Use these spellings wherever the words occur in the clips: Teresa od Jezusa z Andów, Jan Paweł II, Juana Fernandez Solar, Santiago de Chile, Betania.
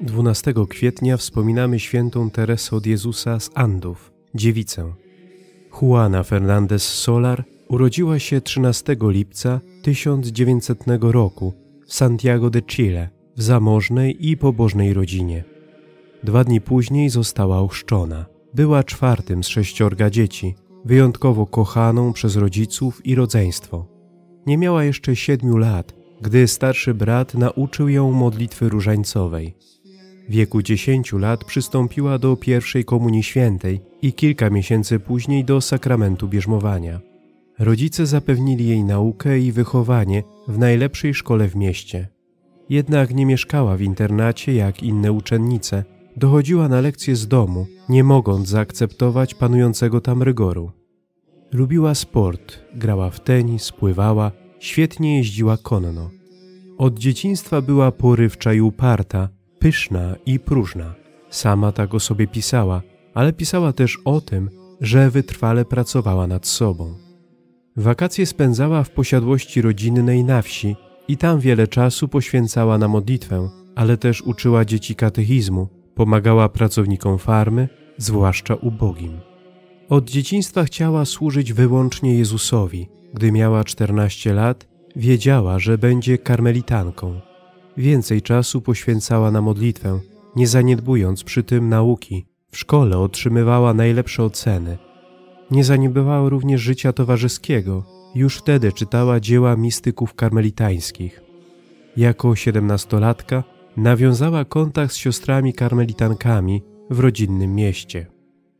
12 kwietnia wspominamy świętą Teresę od Jezusa z Andów, dziewicę. Juana Fernandez Solar urodziła się 13 lipca 1900 roku w Santiago de Chile, w zamożnej i pobożnej rodzinie. 2 dni później została ochrzczona. Była 4. z 6 dzieci, wyjątkowo kochaną przez rodziców i rodzeństwo. Nie miała jeszcze 7 lat, gdy starszy brat nauczył ją modlitwy różańcowej. W wieku 10 lat przystąpiła do pierwszej komunii świętej i kilka miesięcy później do sakramentu bierzmowania. Rodzice zapewnili jej naukę i wychowanie w najlepszej szkole w mieście. Jednak nie mieszkała w internacie jak inne uczennice, dochodziła na lekcje z domu, nie mogąc zaakceptować panującego tam rygoru. Lubiła sport, grała w tenis, pływała, świetnie jeździła konno. Od dzieciństwa była porywcza i uparta, pyszna i próżna. Sama tak o sobie pisała, ale pisała też o tym, że wytrwale pracowała nad sobą. Wakacje spędzała w posiadłości rodzinnej na wsi i tam wiele czasu poświęcała na modlitwę, ale też uczyła dzieci katechizmu, pomagała pracownikom farmy, zwłaszcza ubogim. Od dzieciństwa chciała służyć wyłącznie Jezusowi. Gdy miała 14 lat, wiedziała, że będzie karmelitanką. Więcej czasu poświęcała na modlitwę, nie zaniedbując przy tym nauki. W szkole otrzymywała najlepsze oceny. Nie zaniedbywała również życia towarzyskiego. Już wtedy czytała dzieła mistyków karmelitańskich. Jako 17-latka nawiązała kontakt z siostrami karmelitankami w rodzinnym mieście.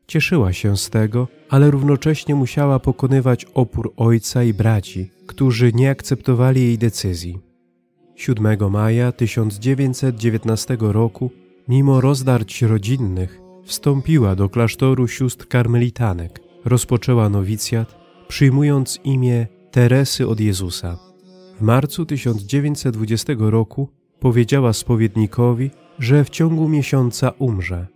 Cieszyła się z tego, ale równocześnie musiała pokonywać opór ojca i braci, którzy nie akceptowali jej decyzji. 7 maja 1919 roku, mimo rozdarć rodzinnych, wstąpiła do klasztoru sióstr karmelitanek. Rozpoczęła nowicjat, przyjmując imię Teresy od Jezusa. W marcu 1920 roku powiedziała spowiednikowi, że w ciągu miesiąca umrze.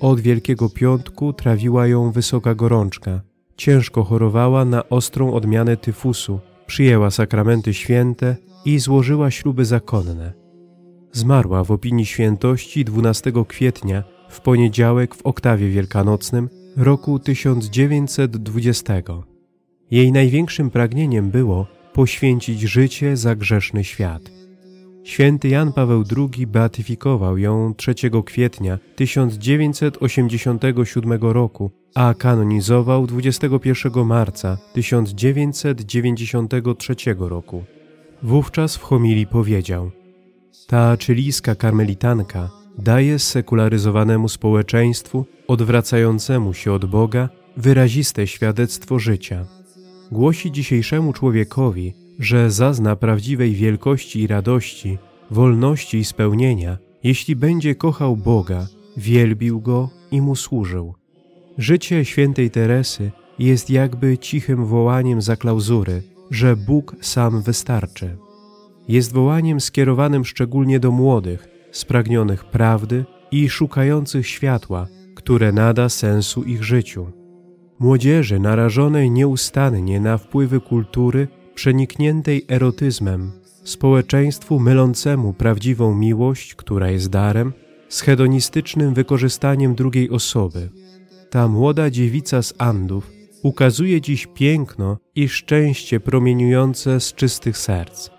Od Wielkiego Piątku trawiła ją wysoka gorączka. Ciężko chorowała na ostrą odmianę tyfusu, przyjęła sakramenty święte i złożyła śluby zakonne. Zmarła w opinii świętości 12 kwietnia, w poniedziałek, w oktawie wielkanocnym roku 1920. Jej największym pragnieniem było poświęcić życie za grzeszny świat. Święty Jan Paweł II beatyfikował ją 3 kwietnia 1987 roku, a kanonizował 21 marca 1993 roku. Wówczas w homilii powiedział: ta chilijska karmelitanka daje sekularyzowanemu społeczeństwu odwracającemu się od Boga wyraziste świadectwo życia. Głosi dzisiejszemu człowiekowi, że zazna prawdziwej wielkości i radości, wolności i spełnienia, jeśli będzie kochał Boga, wielbił Go i Mu służył. Życie świętej Teresy jest jakby cichym wołaniem za klauzury, że Bóg sam wystarczy. Jest wołaniem skierowanym szczególnie do młodych, spragnionych prawdy i szukających światła, które nada sensu ich życiu. Młodzieży narażonej nieustannie na wpływy kultury przenikniętej erotyzmem, społeczeństwu mylącemu prawdziwą miłość, która jest darem, z hedonistycznym wykorzystaniem drugiej osoby. Ta młoda dziewica z Andów ukazuje dziś piękno i szczęście promieniujące z czystych serc.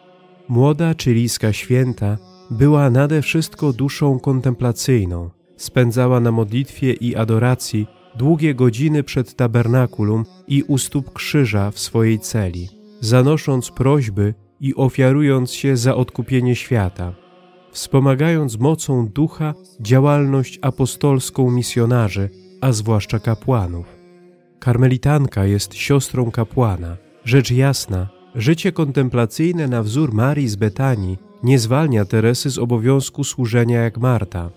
Młoda chilijska święta była nade wszystko duszą kontemplacyjną, spędzała na modlitwie i adoracji długie godziny przed tabernakulum i u stóp krzyża w swojej celi, zanosząc prośby i ofiarując się za odkupienie świata, wspomagając mocą ducha działalność apostolską misjonarzy, a zwłaszcza kapłanów. Karmelitanka jest siostrą kapłana. Rzecz jasna, życie kontemplacyjne na wzór Marii z Betanii nie zwalnia Teresy z obowiązku służenia jak Marta.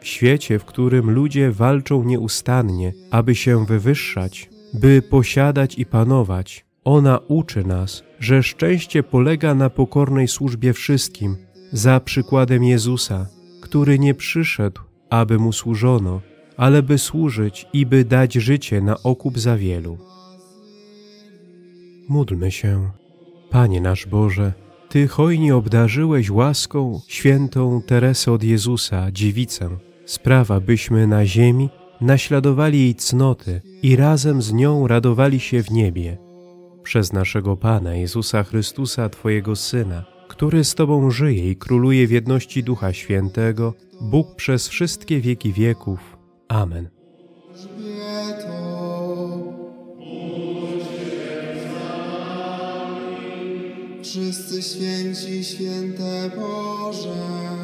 W świecie, w którym ludzie walczą nieustannie, aby się wywyższać, by posiadać i panować, ona uczy nas, że szczęście polega na pokornej służbie wszystkim, za przykładem Jezusa, który nie przyszedł, aby Mu służono, ale by służyć i by dać życie na okup za wielu. Módlmy się. Panie nasz Boże, Ty hojnie obdarzyłeś łaską świętą Teresę od Jezusa, dziewicę. Sprawa, byśmy na ziemi naśladowali jej cnoty i razem z nią radowali się w niebie. Przez naszego Pana Jezusa Chrystusa, Twojego Syna, który z Tobą żyje i króluje w jedności Ducha Świętego, Bóg przez wszystkie wieki wieków. Amen. Wszyscy święci, święte Boże.